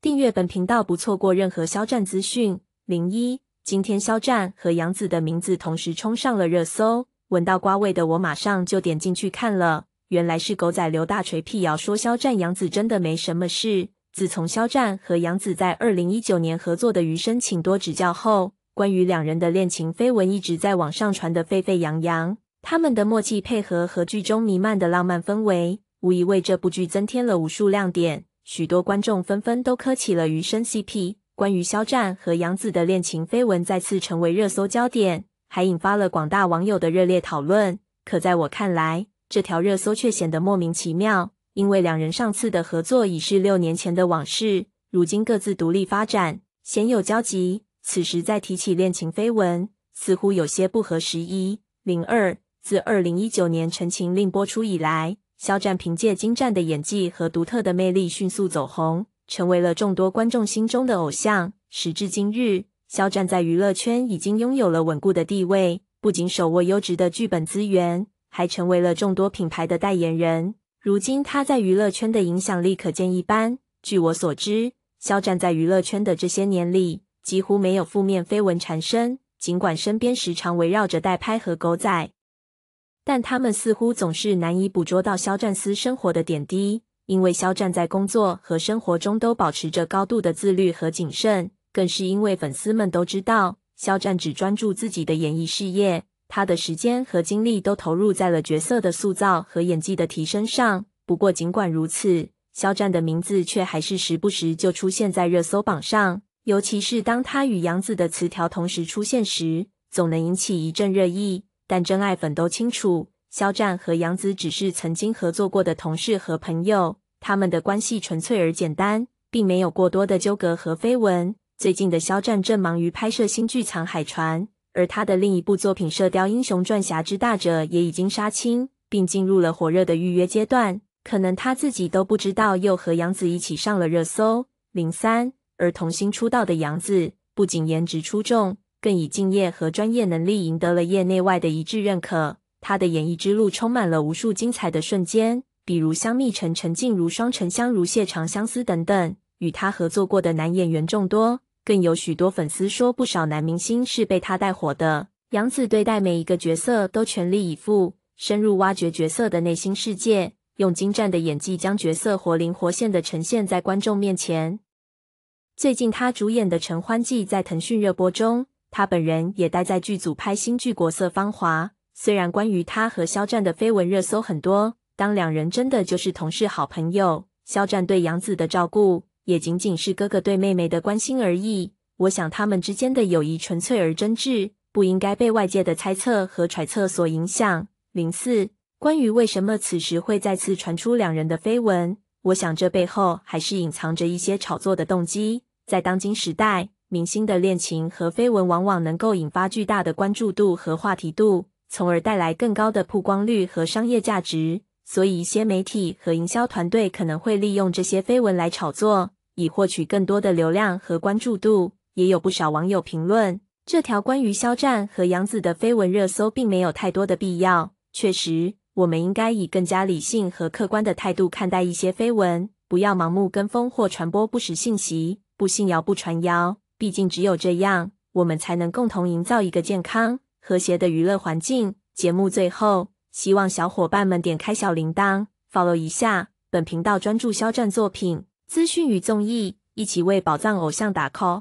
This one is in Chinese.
订阅本频道，不错过任何肖战资讯。01今天肖战和杨紫的名字同时冲上了热搜，闻到瓜味的我马上就点进去看了。原来是狗仔刘大锤辟谣说肖战杨紫真的没什么事。自从肖战和杨紫在2019年合作的《余生请多指教》后，关于两人的恋情绯闻一直在网上传得沸沸扬扬。他们的默契配合和剧中弥漫的浪漫氛围，无疑为这部剧增添了无数亮点。许多观众纷纷都磕起了余生 CP， 关于肖战和杨紫的恋情绯闻再次成为热搜焦点，还引发了广大网友的热烈讨论。可在我看来，这条热搜却显得莫名其妙，因为两人上次的合作已是6年前的往事，如今各自独立发展，鲜有交集，此时再提起恋情绯闻，似乎有些不合时宜。02自2019年《陈情令》播出以来，肖战凭借精湛的演技和独特的魅力迅速走红，成为了众多观众心中的偶像。时至今日，肖战在娱乐圈已经拥有了稳固的地位，不仅手握优质的剧本资源，还成为了众多品牌的代言人。如今他在娱乐圈的影响力可见一斑。据我所知，肖战在娱乐圈的这些年里，几乎没有负面绯闻缠身，尽管身边时常围绕着代拍和狗仔，但他们似乎总是难以捕捉到肖战私生活的点滴，因为肖战在工作和生活中都保持着高度的自律和谨慎，更是因为粉丝们都知道，肖战只专注自己的演艺事业，他的时间和精力都投入在了角色的塑造和演技的提升上。不过尽管如此，肖战的名字却还是时不时就出现在热搜榜上，尤其是当他与杨紫的词条同时出现时，总能引起一阵热议。但真爱粉都清楚，肖战和杨紫只是曾经合作过的同事和朋友，他们的关系纯粹而简单，并没有过多的纠葛和绯闻。最近的肖战正忙于拍摄新剧《藏海船》，而他的另一部作品《射雕英雄传：侠之大者》也已经杀青，并进入了火热的预约阶段。可能他自己都不知道，又和杨紫一起上了热搜。03而童星出道的杨紫，不仅颜值出众，更以敬业和专业能力赢得了业内外的一致认可。他的演艺之路充满了无数精彩的瞬间，比如香蜜沉、陈静如、双沉香如、谢长相思等等。与他合作过的男演员众多，更有许多粉丝说不少男明星是被他带火的。杨紫对待每一个角色都全力以赴，深入挖掘角色的内心世界，用精湛的演技将角色活灵活现地呈现在观众面前。最近他主演的《陈欢记》在腾讯热播中，他本人也待在剧组拍新剧《国色芳华》。虽然关于他和肖战的绯闻热搜很多，当两人真的就是同事好朋友，肖战对杨紫的照顾也仅仅是哥哥对妹妹的关心而已。我想他们之间的友谊纯粹而真挚，不应该被外界的猜测和揣测所影响。04关于为什么此时会再次传出两人的绯闻，我想这背后还是隐藏着一些炒作的动机。在当今时代，明星的恋情和绯闻往往能够引发巨大的关注度和话题度，从而带来更高的曝光率和商业价值。所以一些媒体和营销团队可能会利用这些绯闻来炒作，以获取更多的流量和关注度。也有不少网友评论，这条关于肖战和杨紫的绯闻热搜并没有太多的必要。确实，我们应该以更加理性和客观的态度看待一些绯闻，不要盲目跟风或传播不实信息，不信谣不传谣。毕竟只有这样，我们才能共同营造一个健康、和谐的娱乐环境。节目最后，希望小伙伴们点开小铃铛 follow 一下。本频道专注肖战作品、资讯与综艺，一起为宝藏偶像打 call。